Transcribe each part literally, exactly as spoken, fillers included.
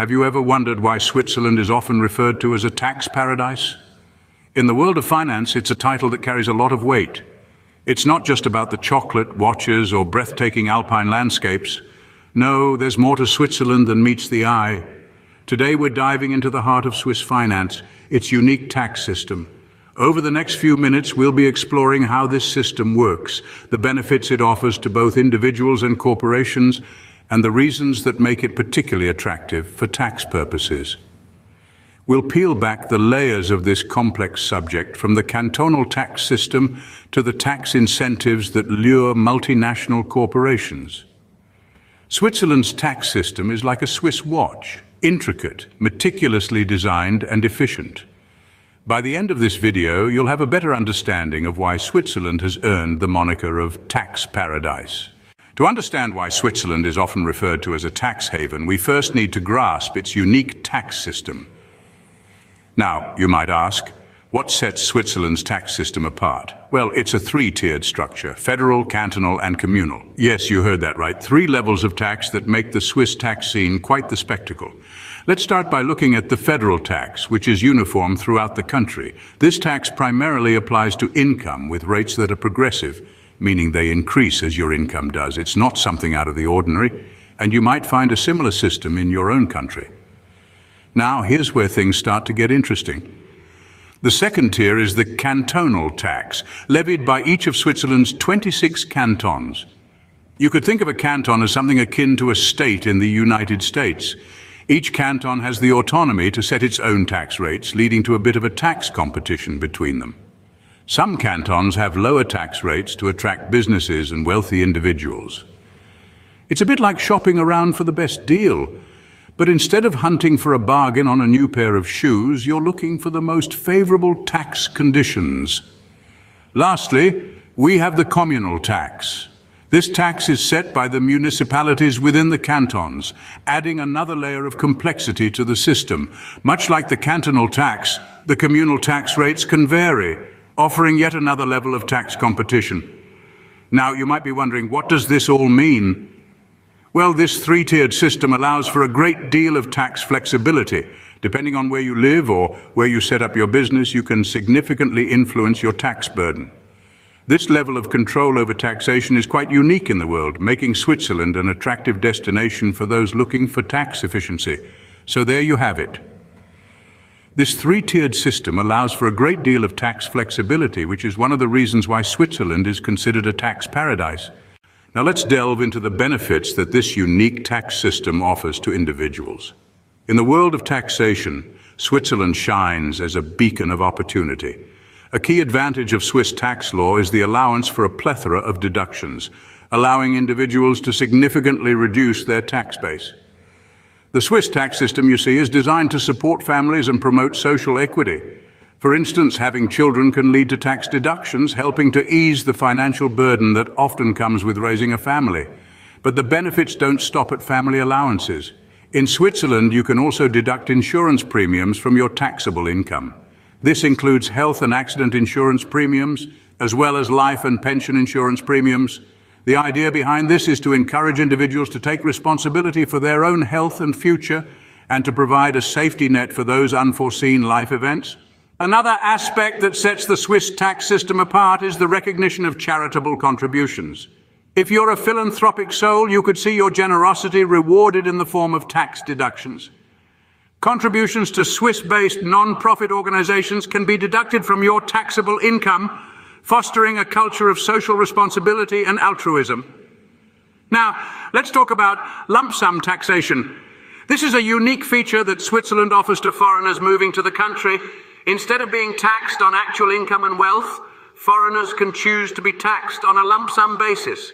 Have you ever wondered why Switzerland is often referred to as a tax paradise? In the world of finance, it's a title that carries a lot of weight. It's not just about the chocolate, watches, or breathtaking alpine landscapes. No, there's more to Switzerland than meets the eye. Today we're diving into the heart of Swiss finance, its unique tax system. Over the next few minutes, we'll be exploring how this system works, the benefits it offers to both individuals and corporations, and the reasons that make it particularly attractive for tax purposes. We'll peel back the layers of this complex subject, from the cantonal tax system to the tax incentives that lure multinational corporations. Switzerland's tax system is like a Swiss watch, intricate, meticulously designed and efficient. By the end of this video, you'll have a better understanding of why Switzerland has earned the moniker of tax paradise. To understand why Switzerland is often referred to as a tax haven, we first need to grasp its unique tax system. Now, you might ask, what sets Switzerland's tax system apart? Well, it's a three-tiered structure: federal, cantonal, and communal. Yes, you heard that right. Three levels of tax that make the Swiss tax scene quite the spectacle. Let's start by looking at the federal tax, which is uniform throughout the country. This tax primarily applies to income, with rates that are progressive, meaning they increase as your income does. It's not something out of the ordinary, and you might find a similar system in your own country. Now, here's where things start to get interesting. The second tier is the cantonal tax, levied by each of Switzerland's twenty-six cantons. You could think of a canton as something akin to a state in the United States. Each canton has the autonomy to set its own tax rates, leading to a bit of a tax competition between them. Some cantons have lower tax rates to attract businesses and wealthy individuals. It's a bit like shopping around for the best deal. But instead of hunting for a bargain on a new pair of shoes, you're looking for the most favorable tax conditions. Lastly, we have the communal tax. This tax is set by the municipalities within the cantons, adding another layer of complexity to the system. Much like the cantonal tax, the communal tax rates can vary, offering yet another level of tax competition. Now, you might be wondering, what does this all mean? Well, this three-tiered system allows for a great deal of tax flexibility. Depending on where you live or where you set up your business, you can significantly influence your tax burden. This level of control over taxation is quite unique in the world, making Switzerland an attractive destination for those looking for tax efficiency. So there you have it. This three-tiered system allows for a great deal of tax flexibility, which is one of the reasons why Switzerland is considered a tax paradise. Now let's delve into the benefits that this unique tax system offers to individuals. In the world of taxation, Switzerland shines as a beacon of opportunity. A key advantage of Swiss tax law is the allowance for a plethora of deductions, allowing individuals to significantly reduce their tax base. The Swiss tax system, you see, is designed to support families and promote social equity. For instance, having children can lead to tax deductions, helping to ease the financial burden that often comes with raising a family. But the benefits don't stop at family allowances. In Switzerland, you can also deduct insurance premiums from your taxable income. This includes health and accident insurance premiums, as well as life and pension insurance premiums. The idea behind this is to encourage individuals to take responsibility for their own health and future, and to provide a safety net for those unforeseen life events. Another aspect that sets the Swiss tax system apart is the recognition of charitable contributions. If you're a philanthropic soul, you could see your generosity rewarded in the form of tax deductions. Contributions to Swiss-based non-profit organizations can be deducted from your taxable income, fostering a culture of social responsibility and altruism. Now, let's talk about lump sum taxation. This is a unique feature that Switzerland offers to foreigners moving to the country. Instead of being taxed on actual income and wealth, foreigners can choose to be taxed on a lump sum basis.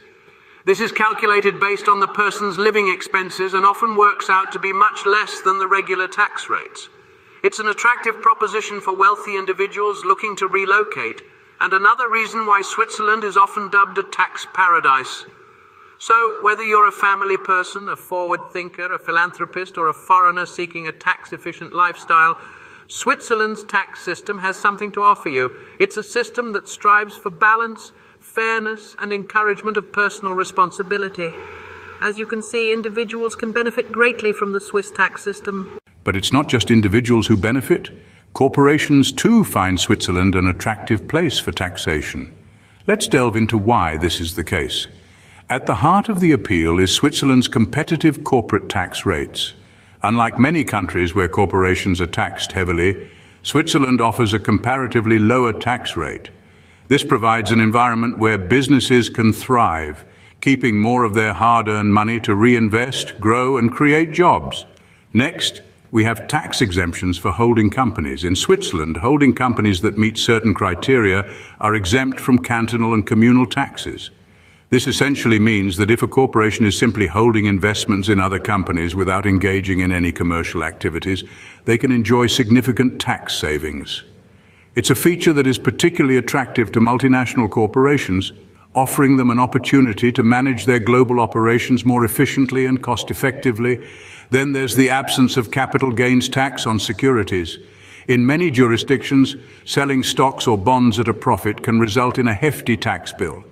This is calculated based on the person's living expenses and often works out to be much less than the regular tax rates. It's an attractive proposition for wealthy individuals looking to relocate, and another reason why Switzerland is often dubbed a tax paradise. So, whether you're a family person, a forward thinker, a philanthropist, or a foreigner seeking a tax-efficient lifestyle, Switzerland's tax system has something to offer you. It's a system that strives for balance, fairness, and encouragement of personal responsibility. As you can see, individuals can benefit greatly from the Swiss tax system. But it's not just individuals who benefit. Corporations too find Switzerland an attractive place for taxation. Let's delve into why this is the case. At the heart of the appeal is Switzerland's competitive corporate tax rates. Unlike many countries where corporations are taxed heavily, Switzerland offers a comparatively lower tax rate. This provides an environment where businesses can thrive, keeping more of their hard-earned money to reinvest, grow, and create jobs. Next, we have tax exemptions for holding companies. In Switzerland, holding companies that meet certain criteria are exempt from cantonal and communal taxes. This essentially means that if a corporation is simply holding investments in other companies without engaging in any commercial activities, they can enjoy significant tax savings. It's a feature that is particularly attractive to multinational corporations, offering them an opportunity to manage their global operations more efficiently and cost-effectively. Then there's the absence of capital gains tax on securities. In many jurisdictions, selling stocks or bonds at a profit can result in a hefty tax bill.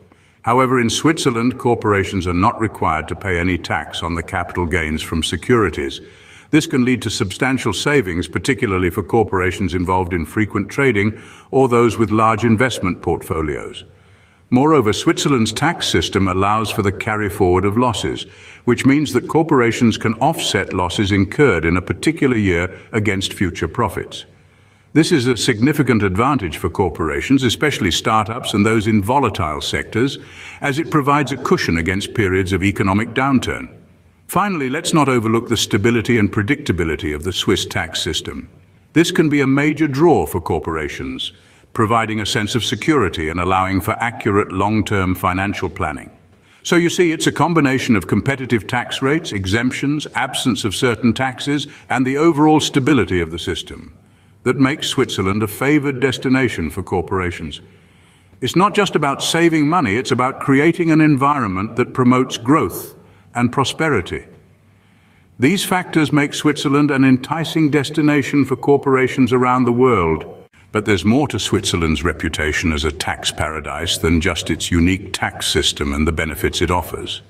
However, in Switzerland, corporations are not required to pay any tax on the capital gains from securities. This can lead to substantial savings, particularly for corporations involved in frequent trading or those with large investment portfolios. Moreover, Switzerland's tax system allows for the carry forward of losses, which means that corporations can offset losses incurred in a particular year against future profits. This is a significant advantage for corporations, especially startups and those in volatile sectors, as it provides a cushion against periods of economic downturn. Finally, let's not overlook the stability and predictability of the Swiss tax system. This can be a major draw for corporations, providing a sense of security and allowing for accurate long-term financial planning. So you see, it's a combination of competitive tax rates, exemptions, absence of certain taxes, and the overall stability of the system that makes Switzerland a favored destination for corporations. It's not just about saving money, it's about creating an environment that promotes growth and prosperity. These factors make Switzerland an enticing destination for corporations around the world. But there's more to Switzerland's reputation as a tax paradise than just its unique tax system and the benefits it offers.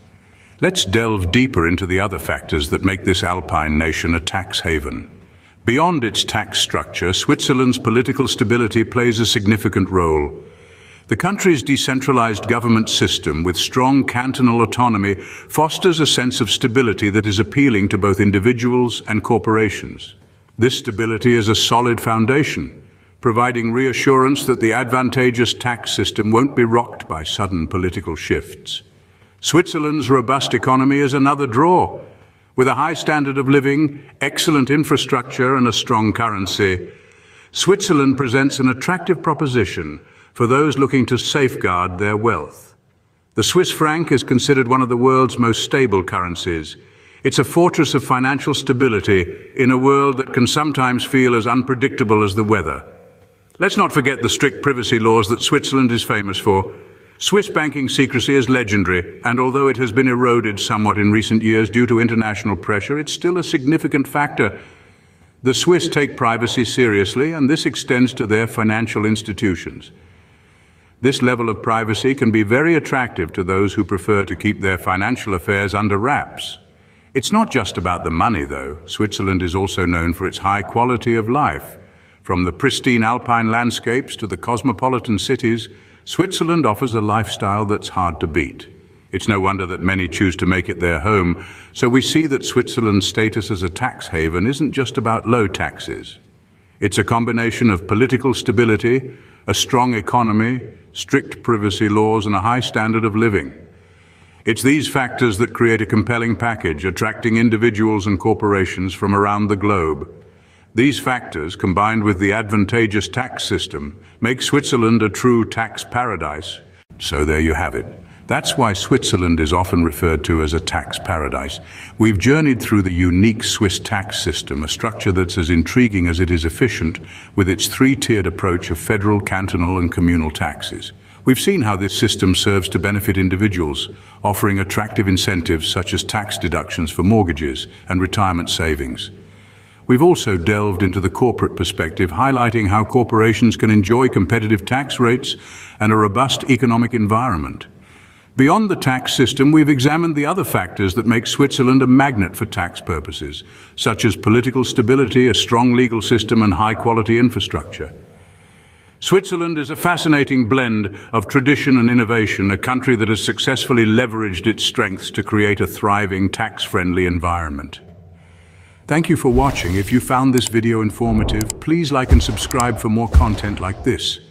Let's delve deeper into the other factors that make this alpine nation a tax haven. Beyond its tax structure, Switzerland's political stability plays a significant role. The country's decentralized government system with strong cantonal autonomy fosters a sense of stability that is appealing to both individuals and corporations. This stability is a solid foundation, providing reassurance that the advantageous tax system won't be rocked by sudden political shifts. Switzerland's robust economy is another draw. With a high standard of living, excellent infrastructure, and a strong currency, Switzerland presents an attractive proposition for those looking to safeguard their wealth. The Swiss franc is considered one of the world's most stable currencies. It's a fortress of financial stability in a world that can sometimes feel as unpredictable as the weather. Let's not forget the strict privacy laws that Switzerland is famous for. Swiss banking secrecy is legendary, and although it has been eroded somewhat in recent years due to international pressure, it's still a significant factor. The Swiss take privacy seriously, and this extends to their financial institutions. This level of privacy can be very attractive to those who prefer to keep their financial affairs under wraps. It's not just about the money, though. Switzerland is also known for its high quality of life. From the pristine alpine landscapes to the cosmopolitan cities, Switzerland offers a lifestyle that's hard to beat. It's no wonder that many choose to make it their home, so we see that Switzerland's status as a tax haven isn't just about low taxes. It's a combination of political stability, a strong economy, strict privacy laws, and a high standard of living. It's these factors that create a compelling package, attracting individuals and corporations from around the globe. These factors, combined with the advantageous tax system, make Switzerland a true tax paradise. So there you have it. That's why Switzerland is often referred to as a tax paradise. We've journeyed through the unique Swiss tax system, a structure that's as intriguing as it is efficient, with its three-tiered approach of federal, cantonal, and communal taxes. We've seen how this system serves to benefit individuals, offering attractive incentives such as tax deductions for mortgages and retirement savings. We've also delved into the corporate perspective, highlighting how corporations can enjoy competitive tax rates and a robust economic environment. Beyond the tax system, we've examined the other factors that make Switzerland a magnet for tax purposes, such as political stability, a strong legal system, and high-quality infrastructure. Switzerland is a fascinating blend of tradition and innovation, a country that has successfully leveraged its strengths to create a thriving, tax-friendly environment. Thank you for watching. If you found this video informative, please like and subscribe for more content like this.